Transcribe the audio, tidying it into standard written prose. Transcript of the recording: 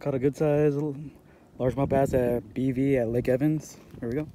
Caught a good size largemouth bass at BV at Lake Evans. Here we go.